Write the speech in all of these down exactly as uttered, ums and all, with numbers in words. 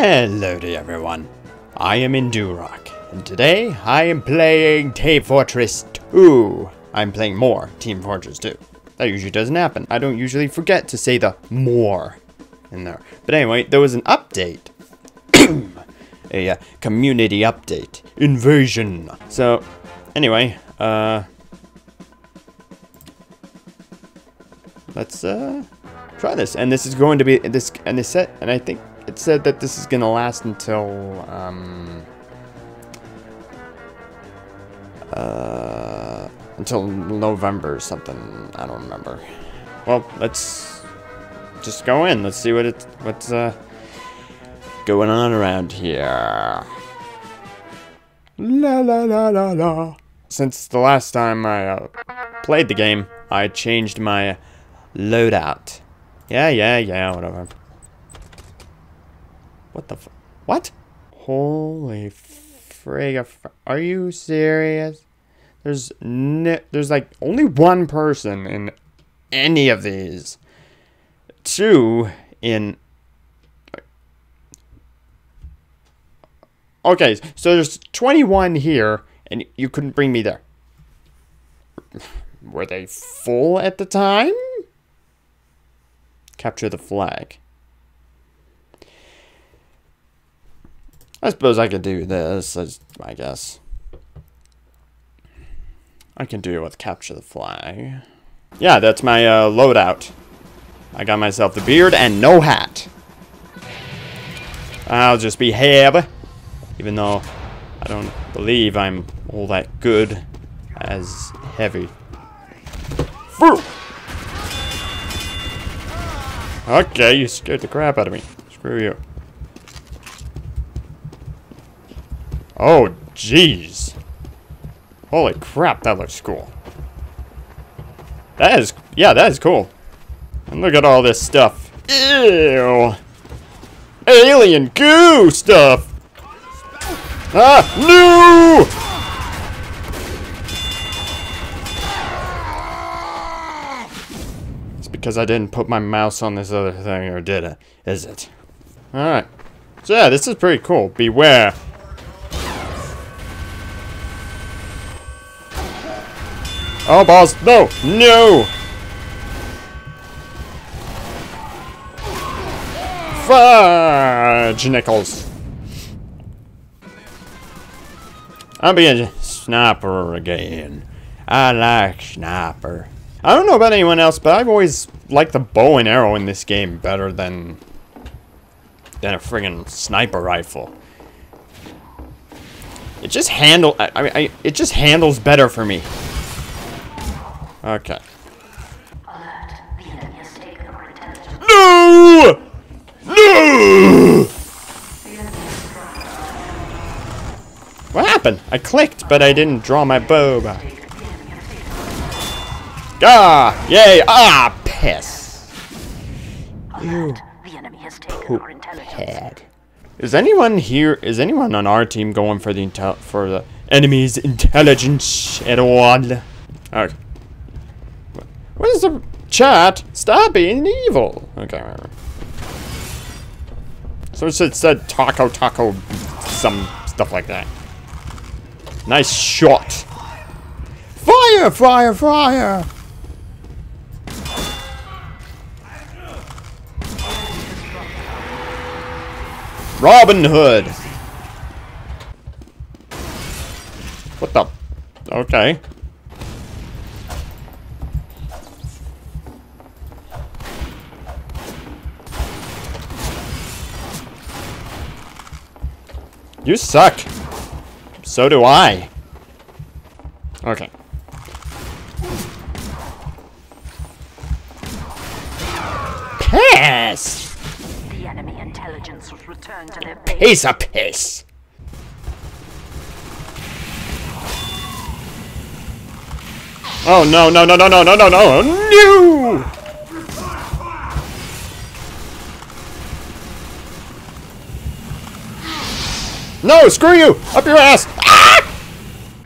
Hello to everyone, I am Indurok, and today I am playing Team Fortress two. I'm pplaying more Team Fortress two. That usually doesn't happen. I don't usually forget to say the more in there. But anyway, there was an update. a uh, community update. Invasion. So, anyway, uh... Let's, uh... try this. And this is going to be... this. And they said... And I think... It said that this is going to last until, um, uh, until November or something. I don't remember. Well, let's just go in. Let's see what it, what's, uh, going on around here. La la la la la. Since the last time I uh, played the game, I changed my loadout. Yeah, yeah, yeah, whatever. What the f- What? Holy frig. Are you serious? There's no- There's like only one person in any of these. Two in... Okay, so there's twenty-one here, and you couldn't bring me there. Were they full at the time? Capture the flag. I suppose I could do this, I guess. I can do it with Capture the Flag. Yeah, that's my uh, loadout. I got myself the beard and no hat. I'll just be behave, even though I don't believe I'm all that good as heavy. Okay, you scared the crap out of me. Screw you. Oh, jeez. Holy crap, that looks cool. That is, yeah, that is cool. And look at all this stuff. Ew. Alien goo stuff. Ah, no! It's because I didn't put my mouse on this other thing, or did it? Is it? Alright. So yeah, this is pretty cool. Beware. Oh, balls. No. No. Fudge nickels. I'm being a sniper again. I like sniper. I don't know about anyone else, but I've always liked the bow and arrow in this game better than, than a friggin' sniper rifle. It just handle. I, I, I, it just handles better for me. Okay. No! No! What happened? I clicked, but I didn't draw my bow back. Ah! Yay! Ah! Piss! You poop head. Is anyone here? Is anyone on our team going for the intel for the enemy's intelligence at all? Okay. What is the chat? Stop being evil. Okay. So it said, said taco taco, some stuff like that. Nice shot. Fire, fire, fire. Robin Hood. What the? Okay. You suck. So do I. Okay. Piss! The enemy intelligence was returned to their base. Piece of piss. Oh no no no no no no no no no! No, screw you! Up your ass! Ah!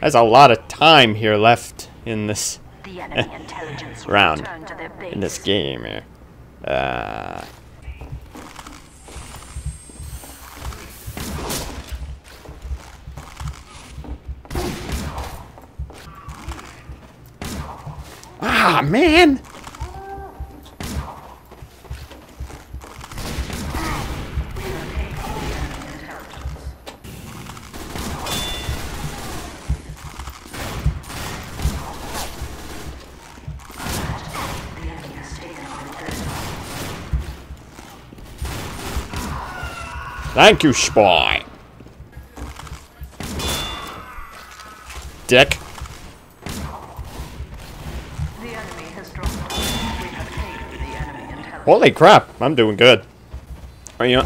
That's a lot of time here left in this the enemy intelligence round, to their base. In this game here. Uh, Ah, man! Thank you, spy. Dick. The enemy has dropped. We have taken the enemy intelligence. Holy crap! I'm doing good. Are you?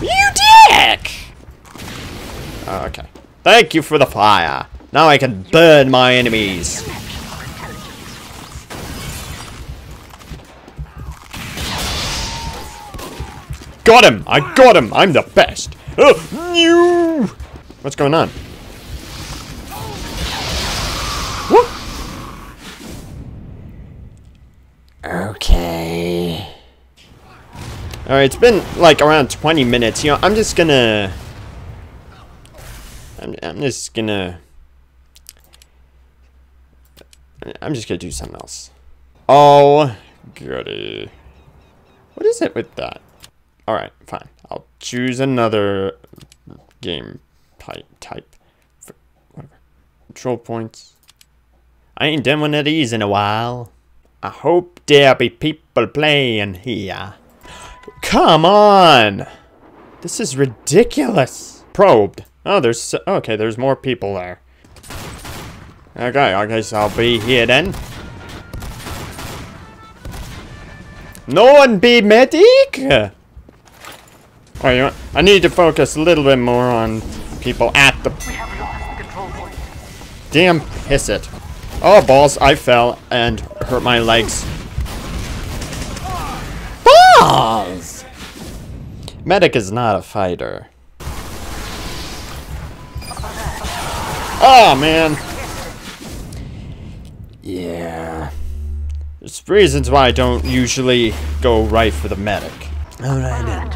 You dick! Oh, okay. Thank you for the fire. Now I can burn my enemies. Got him! I got him! I'm the best! Uh, no. What's going on? Whoop. Okay. Alright, it's been like around twenty minutes. You know, I'm just gonna... I'm, I'm just gonna... I'm just gonna do something else. Oh, goody. What is it with that? Alright, fine. I'll choose another game type. type for whatever. Control points. I ain't done one of these in a while. I hope there be people playing here. Come on! This is ridiculous. Probed. Oh, there's... So okay, there's more people there. Okay, I guess I'll be here then. No one be medic? Oh, you know, I need to focus a little bit more on people at the... We have lost the control point. Damn, piss it. Oh, balls, I fell and hurt my legs. Balls! Medic is not a fighter. Oh, man. Yeah. There's reasons why I don't usually go right for the medic. Alright then.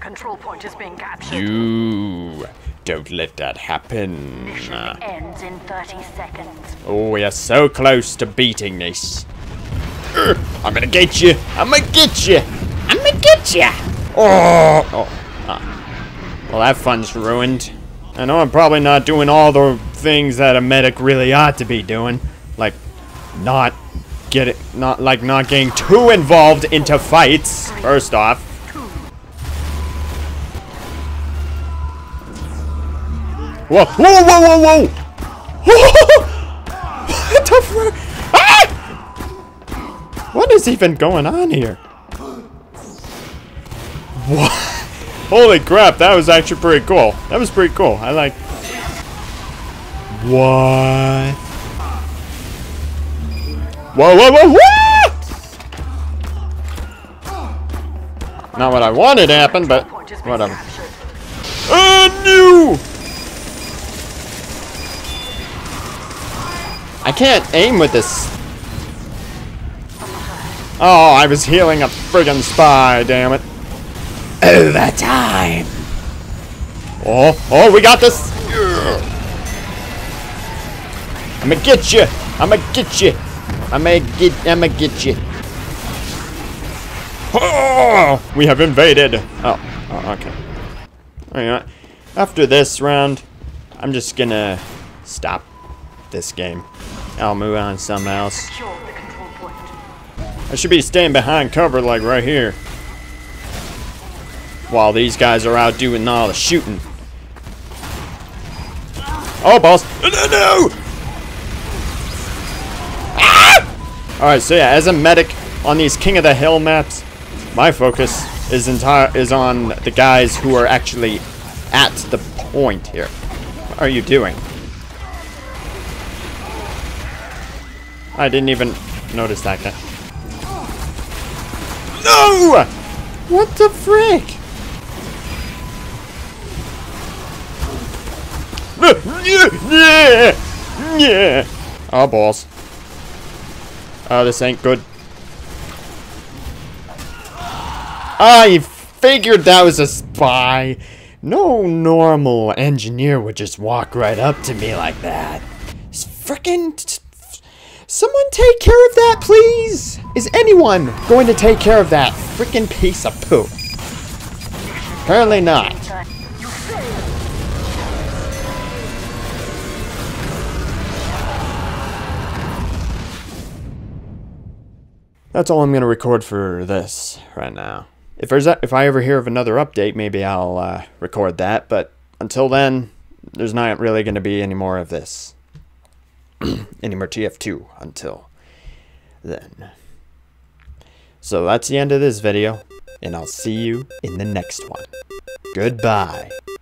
Control point is being captured. You don't let that happen. Mission ends in thirty seconds. Oh, we are so close to beating this. Urgh, I'm gonna get you. I'm gonna get you. I'm gonna get you. Oh, oh. Ah. Well, that fun's ruined. I know I'm probably not doing all the things that a medic really ought to be doing, like not get it, not like not getting too involved into fights. First off. Whoa, whoa, whoa, whoa, whoa! What the fuck? Ah! What is even going on here? What? Holy crap, that was actually pretty cool. That was pretty cool. I like... What? Whoa, whoa, whoa, what? Not what I wanted to happen, but whatever. Oh, no! I can't aim with this. Oh, I was healing a friggin' spy, damn it. Overtime. Oh, oh, we got this. I'ma get you. I'ma get you. I'ma get, I'ma get you. Oh, we have invaded. Oh, oh okay. All right. After this round, I'm just gonna stop this game. I'll move on to something else. I should be staying behind cover like right here. While these guys are out doing all the shooting. Oh, boss. No, no! Ah! Alright, so yeah, as a medic on these King of the Hill maps, my focus is entire is on the guys who are actually at the point here. What are you doing? I didn't even notice that guy. No! What the frick? Oh, balls. Oh, this ain't good. I figured that was a spy. No normal engineer would just walk right up to me like that. It's frickin'... Someone take care of that, please! Is anyone going to take care of that freaking piece of poop? Apparently not. That's all I'm going to record for this right now. If there's a, if I ever hear of another update, maybe I'll uh, record that. But until then, there's not really going to be any more of this. Any more T F two until then. So that's the end of this video. And I'll see you in the next one. Goodbye.